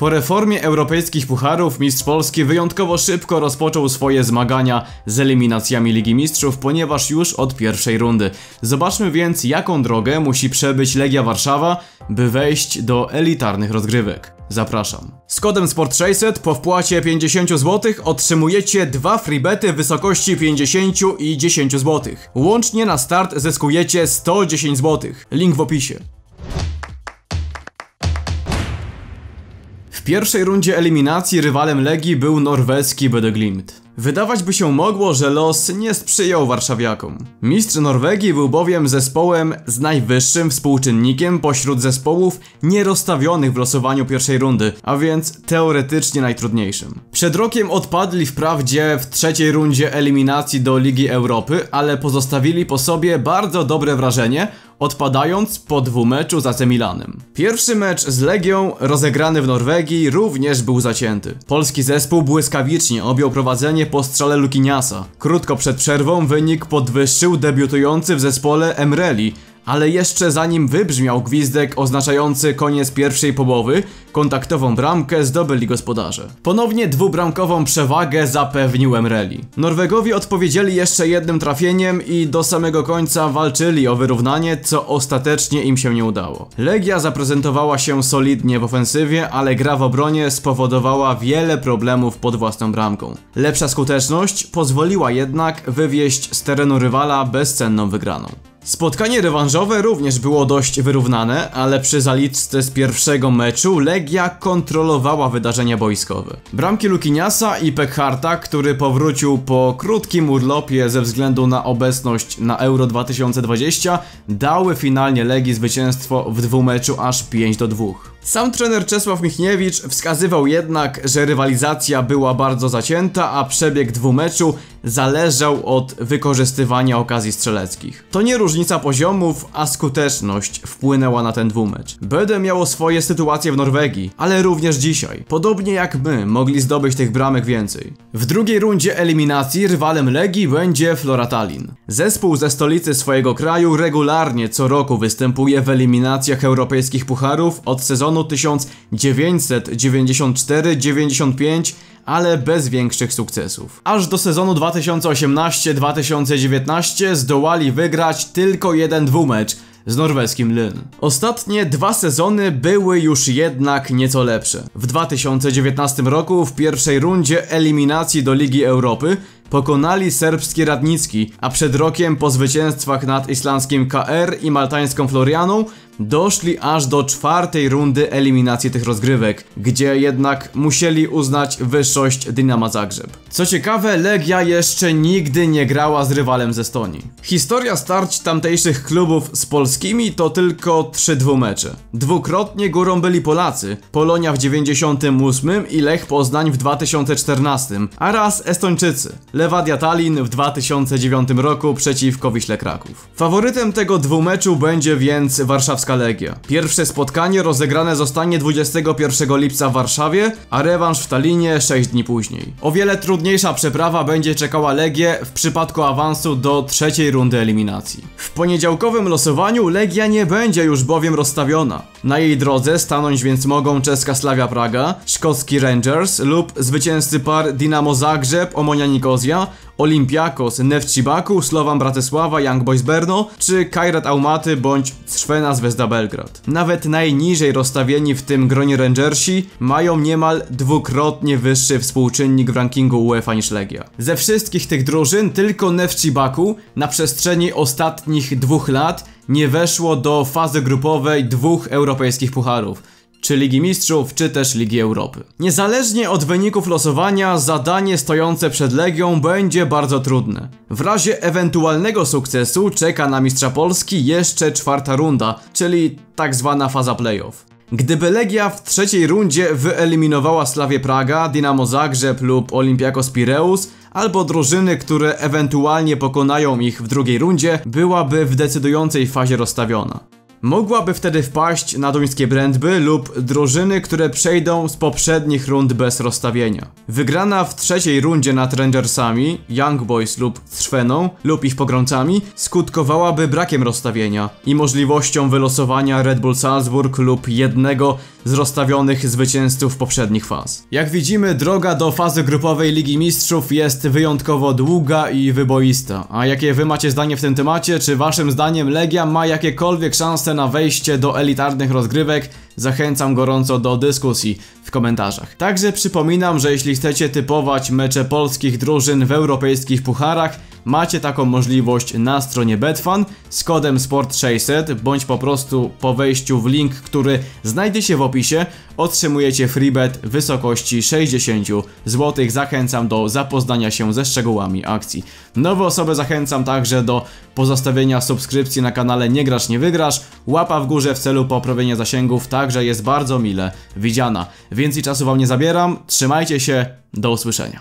Po reformie europejskich pucharów mistrz Polski wyjątkowo szybko rozpoczął swoje zmagania z eliminacjami Ligi Mistrzów, ponieważ już od pierwszej rundy. Zobaczmy więc, jaką drogę musi przebyć Legia Warszawa, by wejść do elitarnych rozgrywek. Zapraszam. Z kodem SPORT600 po wpłacie 50 zł otrzymujecie 2 freebety w wysokości 50 i 10 zł. Łącznie na start zyskujecie 110 zł. Link w opisie. W pierwszej rundzie eliminacji rywalem Legii był norweski Bodø/Glimt. Wydawać by się mogło, że los nie sprzyjał warszawiakom. Mistrz Norwegii był bowiem zespołem z najwyższym współczynnikiem pośród zespołów nierozstawionych w losowaniu pierwszej rundy, a więc teoretycznie najtrudniejszym. Przed rokiem odpadli wprawdzie w trzeciej rundzie eliminacji do Ligi Europy, ale pozostawili po sobie bardzo dobre wrażenie, odpadając po dwumeczu z AC Milanem. Pierwszy mecz z Legią, rozegrany w Norwegii, również był zacięty. Polski zespół błyskawicznie objął prowadzenie po strzale Lukiniasa. Krótko przed przerwą wynik podwyższył debiutujący w zespole Emreli, ale jeszcze zanim wybrzmiał gwizdek oznaczający koniec pierwszej połowy, kontaktową bramkę zdobyli gospodarze. Ponownie dwubramkową przewagę zapewnił Emreli. Norwegowie odpowiedzieli jeszcze jednym trafieniem i do samego końca walczyli o wyrównanie, co ostatecznie im się nie udało. Legia zaprezentowała się solidnie w ofensywie, ale gra w obronie spowodowała wiele problemów pod własną bramką. Lepsza skuteczność pozwoliła jednak wywieźć z terenu rywala bezcenną wygraną. Spotkanie rewanżowe również było dość wyrównane, ale przy zaliczce z pierwszego meczu Legia kontrolowała wydarzenia boiskowe. Bramki Lukiniasa i Pekharta, który powrócił po krótkim urlopie ze względu na obecność na Euro 2020, dały finalnie Legii zwycięstwo w dwumeczu aż 5-2. Sam trener Czesław Michniewicz wskazywał jednak, że rywalizacja była bardzo zacięta, a przebieg dwumeczu zależał od wykorzystywania okazji strzeleckich. To nie różnica poziomów, a skuteczność wpłynęła na ten dwumecz. Bodø miało swoje sytuacje w Norwegii, ale również dzisiaj, podobnie jak my, mogli zdobyć tych bramek więcej. W drugiej rundzie eliminacji rywalem Legii będzie Flora Tallinn. Zespół ze stolicy swojego kraju regularnie co roku występuje w eliminacjach europejskich pucharów od sezonu 1994-95, ale bez większych sukcesów. Aż do sezonu 2018-2019 zdołali wygrać tylko jeden dwumecz z norweskim Lynn. Ostatnie dwa sezony były już jednak nieco lepsze. W 2019 roku w pierwszej rundzie eliminacji do Ligi Europy pokonali serbski Radnicki, a przed rokiem po zwycięstwach nad islandzkim KR i maltańską Florianą doszli aż do czwartej rundy eliminacji tych rozgrywek, gdzie jednak musieli uznać wyższość Dinama Zagrzeb. Co ciekawe, Legia jeszcze nigdy nie grała z rywalem ze Estonii. Historia starć tamtejszych klubów z polskimi to tylko 3 dwumecze. Dwukrotnie górą byli Polacy, Polonia w 1998 i Lech Poznań w 2014, a raz Estończycy, Lewadia Tallin w 2009 roku przeciwko Wiśle Kraków. Faworytem tego dwumeczu będzie więc warszawska Legia. Pierwsze spotkanie rozegrane zostanie 21 lipca w Warszawie, a rewanż w Tallinie 6 dni później. O wiele trudniejsza przeprawa będzie czekała Legię w przypadku awansu do trzeciej rundy eliminacji. W poniedziałkowym losowaniu Legia nie będzie już bowiem rozstawiona. Na jej drodze stanąć więc mogą czeska Slavia Praga, szkocki Rangers lub zwycięzcy par Dinamo Zagrzeb, Omonia Nikozja, Olympiakos, Nefci Baku, Słowan Bratysława, Young Boys Berno czy Kairat Almaty bądź Czerwona Gwiazda Belgrad. Nawet najniżej rozstawieni w tym gronie Rangersi mają niemal dwukrotnie wyższy współczynnik w rankingu UEFA niż Legia. Ze wszystkich tych drużyn tylko Nefci Baku na przestrzeni ostatnich 2 lat nie weszło do fazy grupowej 2 europejskich pucharów, czy Ligi Mistrzów, czy też Ligi Europy. Niezależnie od wyników losowania, zadanie stojące przed Legią będzie bardzo trudne. W razie ewentualnego sukcesu czeka na mistrza Polski jeszcze 4. runda, czyli tak zwana faza play-off. Gdyby Legia w trzeciej rundzie wyeliminowała Slavię Praga, Dinamo Zagrzeb lub Olympiakos Pireus, albo drużyny, które ewentualnie pokonają ich w drugiej rundzie, byłaby w decydującej fazie rozstawiona. Mogłaby wtedy wpaść na duńskie Brøndby lub drużyny, które przejdą z poprzednich rund bez rozstawienia. Wygrana w trzeciej rundzie nad Rangersami, Young Boys lub Trzweną lub ich pogromcami skutkowałaby brakiem rozstawienia i możliwością wylosowania Red Bull Salzburg lub jednego z rozstawionych zwycięzców poprzednich faz. Jak widzimy, droga do fazy grupowej Ligi Mistrzów jest wyjątkowo długa i wyboista. A jakie wy macie zdanie w tym temacie? Czy waszym zdaniem Legia ma jakiekolwiek szanse na wejście do elitarnych rozgrywek? Zachęcam gorąco do dyskusji w komentarzach. Także przypominam, że jeśli chcecie typować mecze polskich drużyn w europejskich pucharach, macie taką możliwość na stronie BetFan z kodem SPORT600, bądź po prostu po wejściu w link, który znajdzie się w opisie, otrzymujecie freebet w wysokości 60 zł. Zachęcam do zapoznania się ze szczegółami akcji. Nowe osoby zachęcam także do pozostawienia subskrypcji na kanale Nie Grasz, Nie Wygrasz. Łapa w górze w celu poprawienia zasięgów także jest bardzo mile widziana. Więcej czasu wam nie zabieram, trzymajcie się, do usłyszenia.